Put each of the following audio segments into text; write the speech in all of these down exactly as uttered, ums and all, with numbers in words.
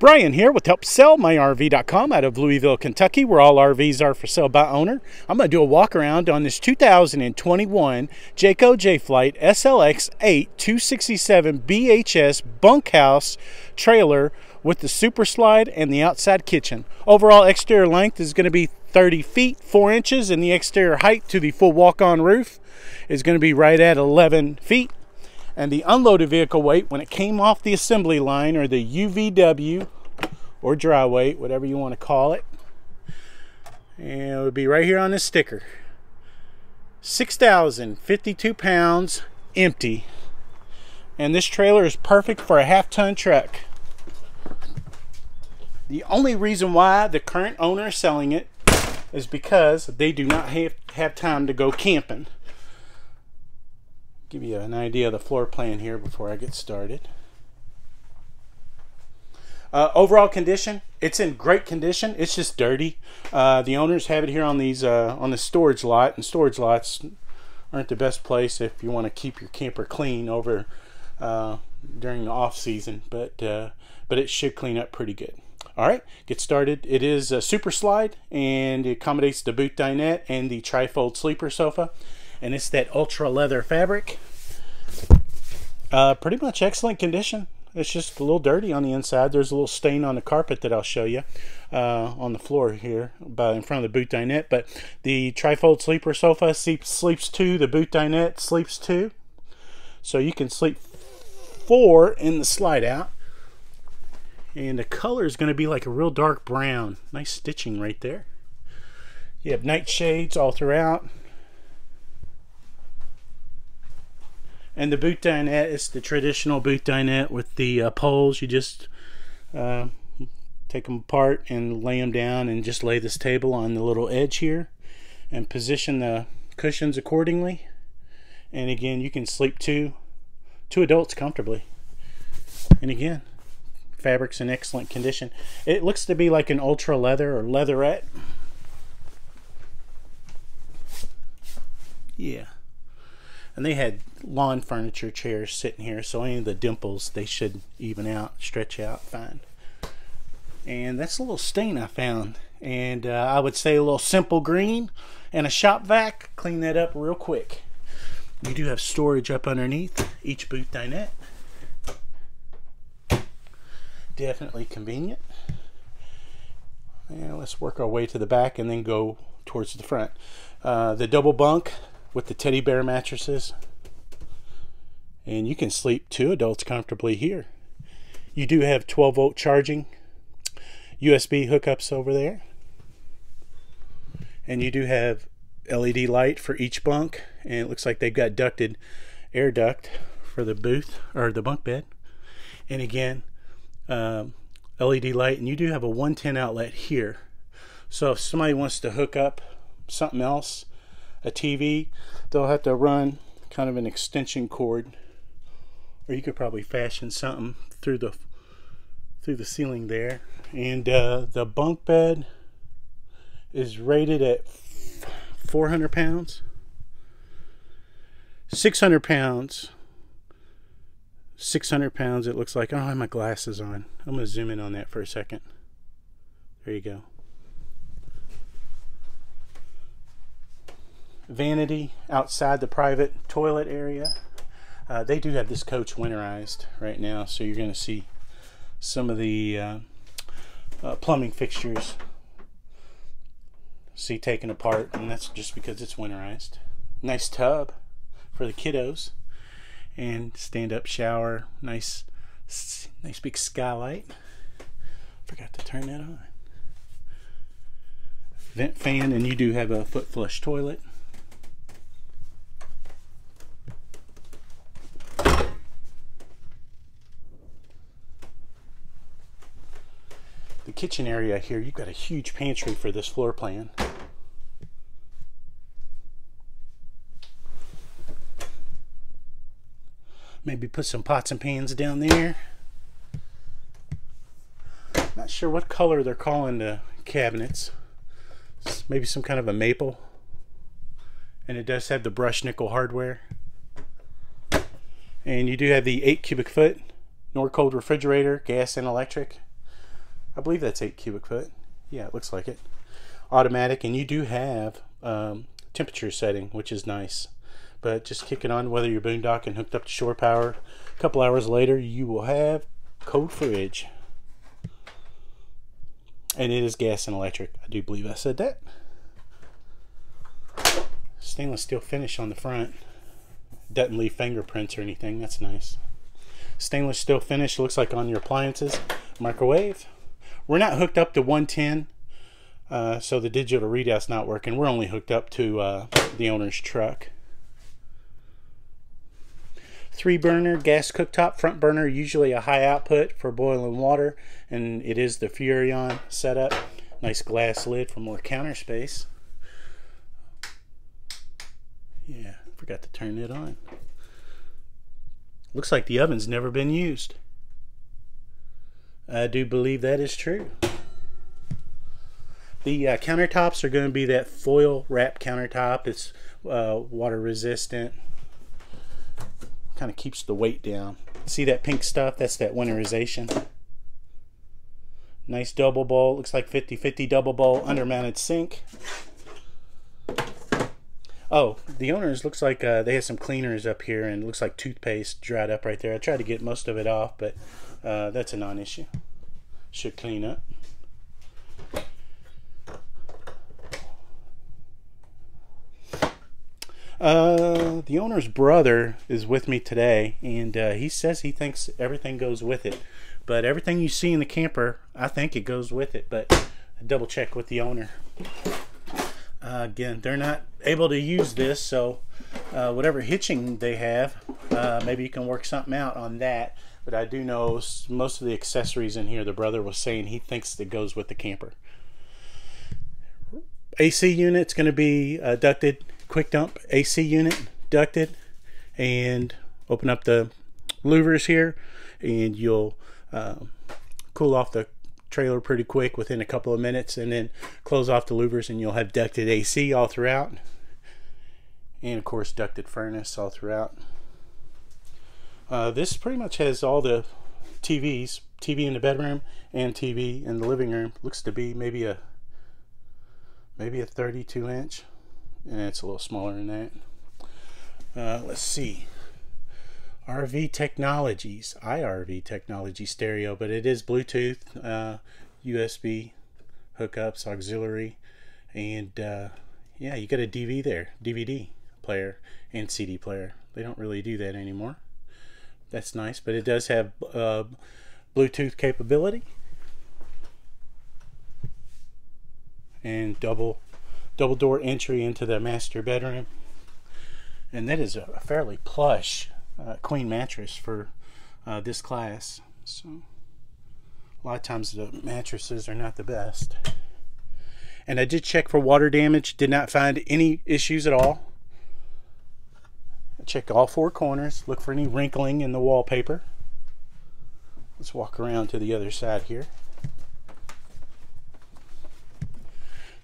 Brian here with Help Sell My R V dot com out of Louisville, Kentucky, where all R Vs are for sale by owner. I'm going to do a walk around on this two thousand twenty-one Jayco Jay Flight S L X eight two sixty-seven B H S bunkhouse trailer with the super slide and the outside kitchen. Overall exterior length is going to be thirty feet, four inches, and the exterior height to the full walk-on roof is going to be right at eleven feet. And the unloaded vehicle weight when it came off the assembly line, or the U V W or dry weight, whatever you want to call it, and it would be right here on this sticker, six thousand fifty-two pounds empty. And this trailer is perfect for a half ton truck. The only reason why the current owner is selling it is because they do not have, have time to go camping. Give you an idea of the floor plan here before I get started. Uh, overall condition, it's in great condition. It's just dirty. Uh, the owners have it here on these uh, on the storage lot, and storage lots aren't the best place if you want to keep your camper clean over uh, during the off season. But uh, but it should clean up pretty good. All right, get started. It is a super slide, and it accommodates the boot dinette and the trifold sleeper sofa. And it's that ultra leather fabric. Uh, pretty much excellent condition. It's just a little dirty on the inside. There's a little stain on the carpet that I'll show you uh, on the floor here by in front of the boot dinette. But the trifold sleeper sofa sleeps two. The boot dinette sleeps two. So you can sleep four in the slide out. And the color is going to be like a real dark brown. Nice stitching right there. You have nightshades all throughout. And the boot dinette is the traditional boot dinette with the uh, poles. You just uh, take them apart and lay them down, and just lay this table on the little edge here and position the cushions accordingly. And again, you can sleep two, two adults comfortably. And again, fabric's in excellent condition. It looks to be like an ultra leather or leatherette. Yeah. And they had lawn furniture chairs sitting here, so any of the dimples, they should even out, stretch out fine. And that's a little stain I found. And uh, I would say a little simple green and a shop vac. Clean that up real quick. You do have storage up underneath each boot dinette. Definitely convenient. And let's work our way to the back and then go towards the front. Uh, the double bunk with the teddy bear mattresses, and you can sleep two adults comfortably here. You do have twelve volt charging, U S B hookups over there, and you do have L E D light for each bunk, and it looks like they've got ducted air duct for the booth or the bunk bed. And again, um, L E D light, and you do have a one ten outlet here, so if somebody wants to hook up something else, a T V, they'll have to run kind of an extension cord, or you could probably fashion something through the through the ceiling there. And uh, the bunk bed is rated at four hundred pounds, six hundred pounds, six hundred pounds. It looks like. I don't have my glasses on. I'm gonna zoom in on that for a second. There you go. Vanity outside the private toilet area. Uh, they do have this coach winterized right now, so you're going to see some of the uh, uh, plumbing fixtures see taken apart, and that's just because it's winterized. Nice tub for the kiddos, and stand-up shower. Nice, nice big skylight. Forgot to turn that on. Vent fan, and you do have a foot flush toilet. The kitchen area here, you've got a huge pantry for this floor plan. Maybe put some pots and pans down there. Not sure what color they're calling the cabinets. It's maybe some kind of a maple. And it does have the brushed nickel hardware. And you do have the eight cubic foot Norcold refrigerator, gas and electric. I believe that's eight cubic foot. Yeah, it looks like it. Automatic, and you do have um, temperature setting, which is nice. But just kick it on, whether you're boondocking, hooked up to shore power, a couple hours later you will have cold fridge. And it is gas and electric. I do believe I said that. Stainless steel finish on the front. Doesn't leave fingerprints or anything. That's nice. Stainless steel finish, looks like on your appliances. Microwave. We're not hooked up to one ten, uh, so the digital readout's not working. We're only hooked up to uh, the owner's truck. Three burner gas cooktop, front burner, usually a high output for boiling water, and it is the Furion setup. Nice glass lid for more counter space. Yeah, forgot to turn it on. Looks like the oven's never been used. I do believe that is true. The uh, countertops are going to be that foil wrap countertop. It's uh, water resistant. Kind of keeps the weight down. See that pink stuff? That's that winterization. Nice double bowl. Looks like fifty fifty double bowl undermounted sink. Oh, the owners, looks like uh, they have some cleaners up here, and it looks like toothpaste dried up right there. I tried to get most of it off, but uh, that's a non-issue. Should clean up. Uh, the owner's brother is with me today, and uh, he says he thinks everything goes with it. But everything you see in the camper, I think it goes with it, but double check with the owner. Uh, again, they're not able to use this, so uh, whatever hitching they have, uh, maybe you can work something out on that. But I do know most of the accessories in here, the brother was saying he thinks it goes with the camper. A C unit's going to be uh, ducted. Quick dump A C unit, ducted, and open up the louvers here, and you'll um, cool off the trailer pretty quick within a couple of minutes, and then close off the louvers and you'll have ducted A C all throughout, and of course ducted furnace all throughout. Uh, this pretty much has all the T Vs, T V in the bedroom and T V in the living room. Looks to be maybe a maybe a thirty-two inch. And it's a little smaller than that. Uh, let's see. R V Technologies, I R V Technology Stereo, but it is Bluetooth, uh, U S B hookups, auxiliary, and uh, yeah, you got a D V there, D V D player and C D player. They don't really do that anymore. That's nice, but it does have uh, Bluetooth capability and double. double door entry into the master bedroom, and that is a fairly plush uh, queen mattress for uh, this class. So a lot of times the mattresses are not the best, and I did check for water damage, did not find any issues at all. I checked all four corners, look for any wrinkling in the wallpaper. Let's walk around to the other side here.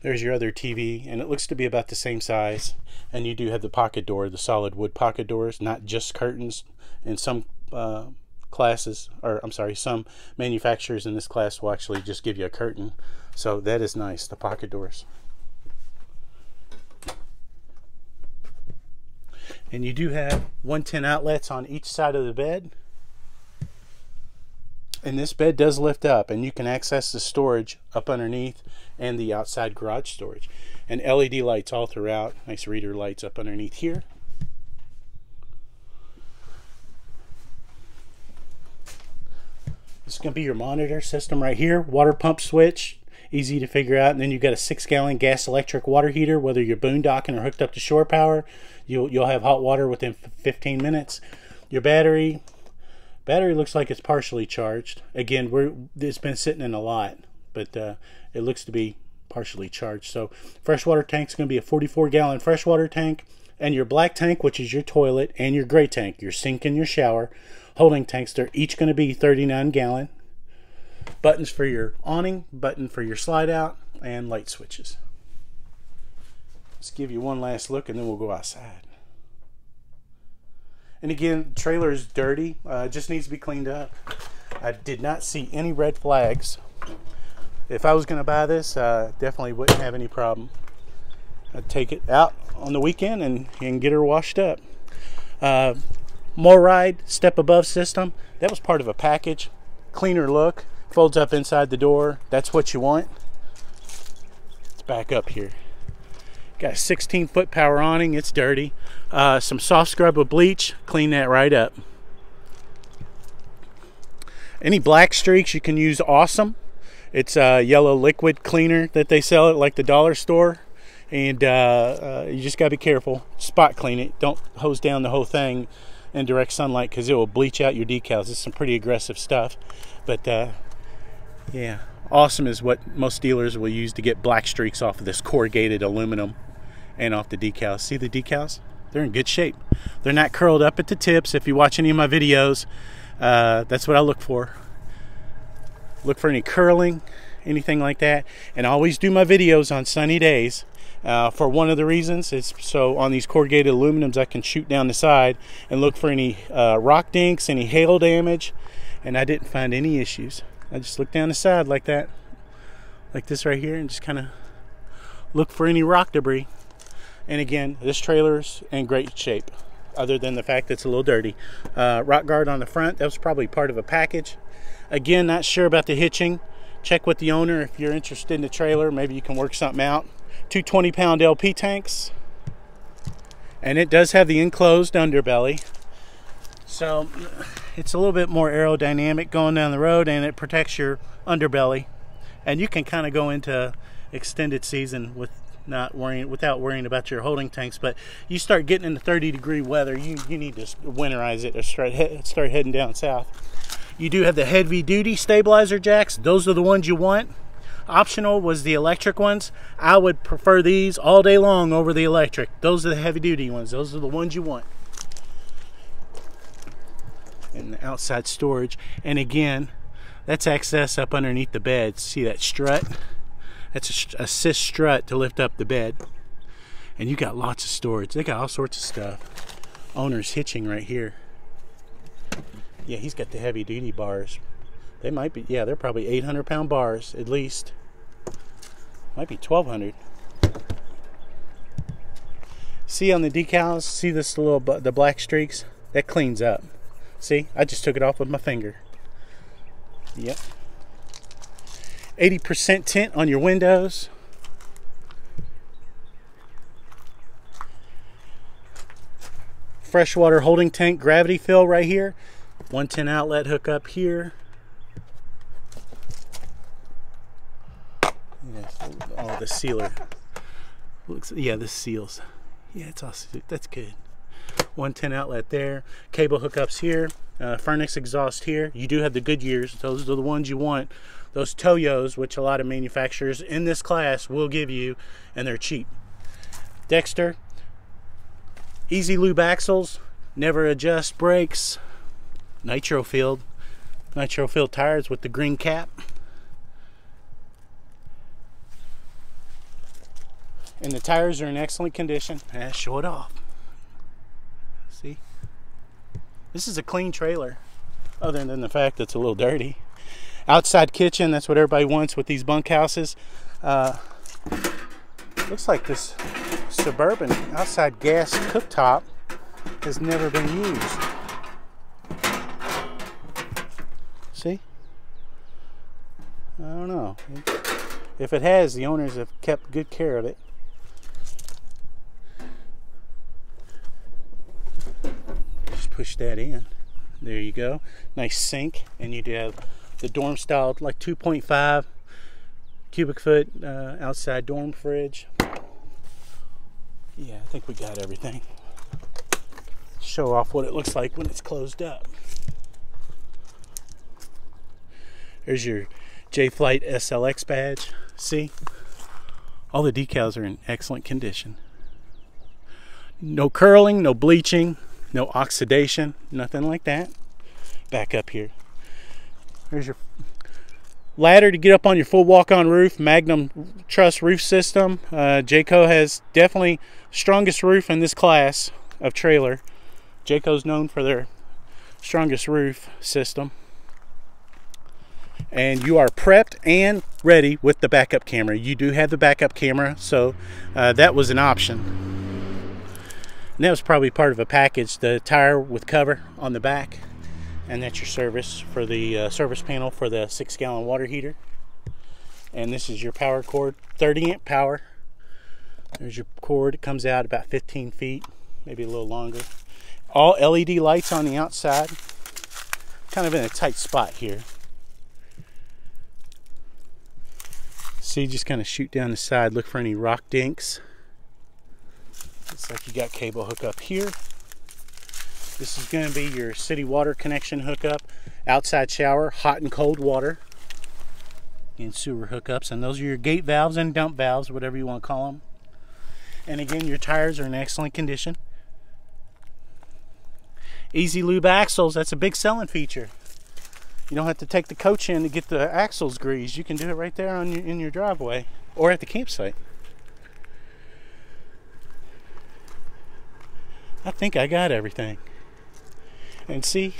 There's your other T V, and it looks to be about the same size, and you do have the pocket door, the solid wood pocket doors, not just curtains. And some uh, classes, or I'm sorry, some manufacturers in this class will actually just give you a curtain, so that is nice, the pocket doors. And you do have one ten outlets on each side of the bed, and this bed does lift up, and you can access the storage up underneath and the outside garage storage, and L E D lights all throughout. Nice reader lights up underneath here. This is going to be your monitor system right here. Water pump switch, easy to figure out. And then you've got a six gallon gas electric water heater. Whether you're boondocking or hooked up to shore power, you'll, you'll have hot water within fifteen minutes. Your battery Battery looks like it's partially charged. Again, we're, it's been sitting in a lot, but uh, it looks to be partially charged. So freshwater tank's going to be a forty-four gallon freshwater tank, and your black tank, which is your toilet, and your gray tank, your sink and your shower, holding tanks, they're each going to be thirty-nine gallon. Buttons for your awning, button for your slide out, and light switches. Let's give you one last look, and then we'll go outside. And again, the trailer is dirty, uh, just needs to be cleaned up. I did not see any red flags if I was going to buy this, I definitely wouldn't have any problem. I'd take it out on the weekend and, and get her washed up. Uh, more ride, step above system. That was part of a package. Cleaner look, folds up inside the door. That's what you want. Let's back up here. Got a sixteen foot power awning. It's dirty. Uh, some soft scrub with bleach. Clean that right up. Any black streaks you can use Awesome. It's a uh, yellow liquid cleaner that they sell at like the dollar store. And uh, uh, you just gotta be careful. Spot clean it. Don't hose down the whole thing in direct sunlight because it will bleach out your decals. It's some pretty aggressive stuff. But uh, yeah, Awesome is what most dealers will use to get black streaks off of this corrugated aluminum and off the decals. See the decals? They're in good shape. They're not curled up at the tips. If you watch any of my videos, uh, that's what I look for. Look for any curling, anything like that. And I always do my videos on sunny days. Uh, for one of the reasons is so on these corrugated aluminums I can shoot down the side and look for any uh, rock dinks, any hail damage, and I didn't find any issues. I just look down the side like that, like this right here, and just kind of look for any rock debris. And again, this trailer's in great shape other than the fact that it's a little dirty. Uh, rock guard on the front, that was probably part of a package. Again, not sure about the hitching. Check with the owner if you're interested in the trailer. Maybe you can work something out. two twenty pound L P tanks, and it does have the enclosed underbelly, so it's a little bit more aerodynamic going down the road, and it protects your underbelly, and you can kind of go into extended season with not worrying without worrying about your holding tanks. But you start getting into thirty degree weather, you, you need to winterize it or start, he start heading down south. You do have the heavy duty stabilizer jacks. Those are the ones you want. Optional was the electric ones. I would prefer these all day long over the electric. Those are the heavy duty ones. Those are the ones you want. And the outside storage, and again, that's access up underneath the bed. See that strut? That's a assist strut to lift up the bed. And you got lots of storage. They got all sorts of stuff. Owner's hitching right here. Yeah, he's got the heavy duty bars. They might be, yeah, they're probably eight hundred pound bars at least. Might be twelve hundred. See on the decals, see this little, the black streaks? That cleans up. See, I just took it off with my finger. Yep. eighty percent tint on your windows. Freshwater holding tank gravity fill right here. one ten outlet hook up here. Oh, the sealer looks, yeah, this seals, yeah, it's awesome. That's good. One ten outlet there, cable hookups here, uh, furnace exhaust here. You do have the Goodyears. Those are the ones you want. Those Toyos, which a lot of manufacturers in this class will give you, and they're cheap. Dexter easy lube axles, never adjust brakes, nitro filled nitro filled tires with the green cap. And the tires are in excellent condition. Yeah, show it off. See? This is a clean trailer, other than the fact that it's a little dirty. Outside kitchen, that's what everybody wants with these bunkhouses. Uh, looks like this Suburban outside gas cooktop has never been used. See? I don't know. If it has, the owners have kept good care of it. Push that in. There you go. Nice sink, and you do have the dorm style, like two point five cubic foot uh, outside dorm fridge. Yeah, I think we got everything. Show off what it looks like when it's closed up. There's your Jay Flight S L X badge. See? All the decals are in excellent condition. No curling, no bleaching. No oxidation, nothing like that. Back up here. There's your ladder to get up on your full walk-on roof. Magnum Truss Roof System. Uh, Jayco has definitely strongest roof in this class of trailer. Jayco's known for their strongest roof system. and you are prepped and ready with the backup camera. You do have the backup camera, so uh, that was an option. And that was probably part of a package, the tire with cover on the back, and that's your service for the uh, service panel for the six gallon water heater. And this is your power cord, thirty amp power. There's your cord. It comes out about fifteen feet, maybe a little longer. All L E D lights on the outside. Kind of in a tight spot here. See, just kind of shoot down the side, look for any rock dinks. Looks like you got cable hookup here. This is going to be your city water connection hookup, outside shower, hot and cold water, and sewer hookups. And those are your gate valves and dump valves, whatever you want to call them. And again, your tires are in excellent condition. Easy lube axles, that's a big selling feature. You don't have to take the coach in to get the axles greased. You can do it right there on your, in your driveway or at the campsite. I think I got everything. And see,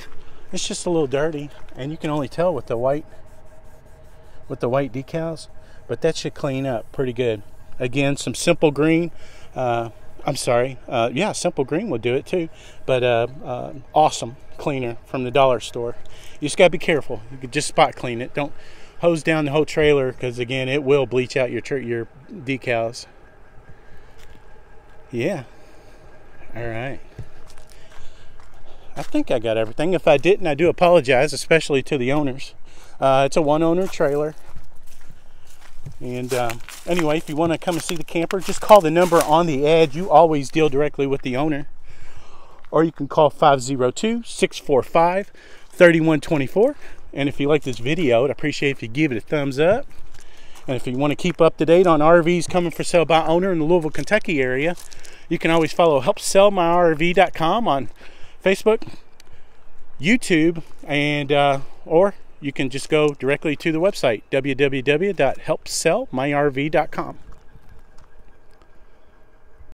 it's just a little dirty, and you can only tell with the white with the white decals, but that should clean up pretty good. Again, some simple green. Uh, I'm sorry. Uh, yeah, simple green will do it too, but uh, uh, awesome cleaner from the dollar store. You just gotta be careful. You could just spot clean it. Don't hose down the whole trailer, because again, it will bleach out your your decals. Yeah. All right. I think I got everything. If I didn't, I do apologize, especially to the owners. Uh, it's a one-owner trailer. And um, anyway, if you want to come and see the camper, just call the number on the ad. You always deal directly with the owner. Or you can call five oh two, six four five, three one two four. And if you like this video, I'd appreciate if you give it a thumbs up. And if you want to keep up to date on R Vs coming for sale by owner in the Louisville, Kentucky area, you can always follow Help Sell My R V dot com on Facebook, YouTube, and uh, or you can just go directly to the website, w w w dot help sell my R V dot com.